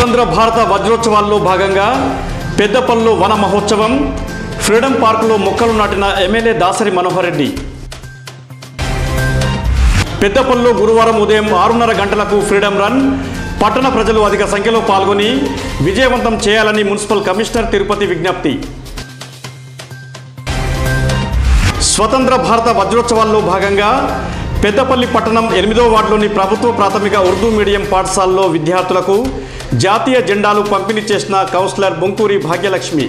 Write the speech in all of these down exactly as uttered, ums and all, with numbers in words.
స్వతంత్ర భారత వజ్రోత్సవాల్లో భాగంగా పెద్దపల్లిలో వన మహోత్సవం ఫ్రీడమ్ పార్కులో మొక్కలు నాటిన ఎమ్మెల్యే దాసరి మనోహర్ రెడ్డి పెద్దపల్లిలో గురువారం ఉదయం ఆరున్నర గంటలకు ఫ్రీడమ్ రన్ పట్టణ ప్రజలు అధిక సంఖ్యలో పాల్గొని విజయవంతం చేయాలని మున్సిపల్ కమిషనర్ తిరుపతి విజ్ఞప్తి స్వతంత్ర భారత వజ్రోత్సవాల్లో భాగంగా పెద్దపల్లి పట్టణం ఎనిమిదవ వార్డులోని ప్రభుత్వ ప్రాథమిక ఉర్దూ మీడియం పాఠశాలలో విద్యార్థులకు జాతీయ జెండాలు పంపిణీ చేసిన కౌన్సిలర్ బొంకూరి భాగ్యలక్ష్మి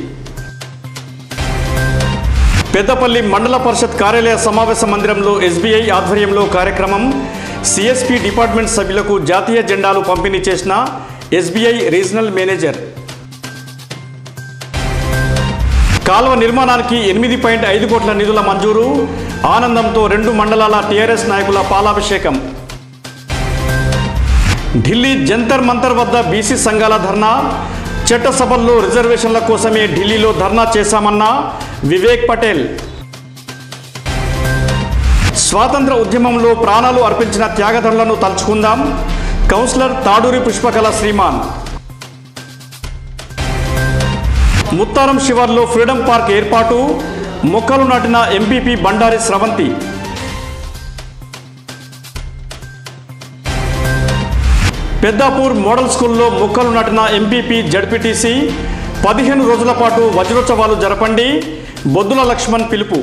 పెద్దపల్లి మండల పరిషత్ కార్యాలయ సమావేశ మందిరంలో ఎస్బీఐ ఆధ్వర్యంలో కార్యక్రమం సిఎస్పి డిపార్ట్మెంట్ సభ్యులకు జాతీయ జెండాలు పంపిణీ చేసిన ఎస్బీఐ రీజనల్ మేనేజర్ కాల్వ నిర్మాణానికి ఎనిమిది పాయింట్ ఐదు కోట్ల నిధుల మంజూరు ఆనందంతో రెండు మండలాల టీఆర్ఎస్ నాయకుల పాలాభిషేకం ఢిల్లీ జంతర్ మంతర్ వద్ద బీసీ సంఘాల ధర్నా చట్టసభల్లో రిజర్వేషన్ల కోసమే ఢిల్లీలో ధర్నా చేశామన్న వివేక్ పటేల్ స్వాతంత్ర ఉద్యమంలో ప్రాణాలు అర్పించిన త్యాగధనులను తలుచుకుందాం కౌన్సిలర్ తాడూరి పుష్పకళ శ్రీమాన్ ముత్తారం శివార్లో ఫ్రీడమ్ పార్క్ ఏర్పాటు మొక్కలు నాటిన ఎంపీపీ బండారి స్రవంతి పెద్దాపూర్ మోడల్ స్కూల్లో మొక్కలు నాటిన ఎంపీపీ జడ్పీటీసీ పదిహేను రోజుల పాటు వజ్రోత్సవాలు జరపండి బొద్దుల లక్ష్మణ్ పిలుపు.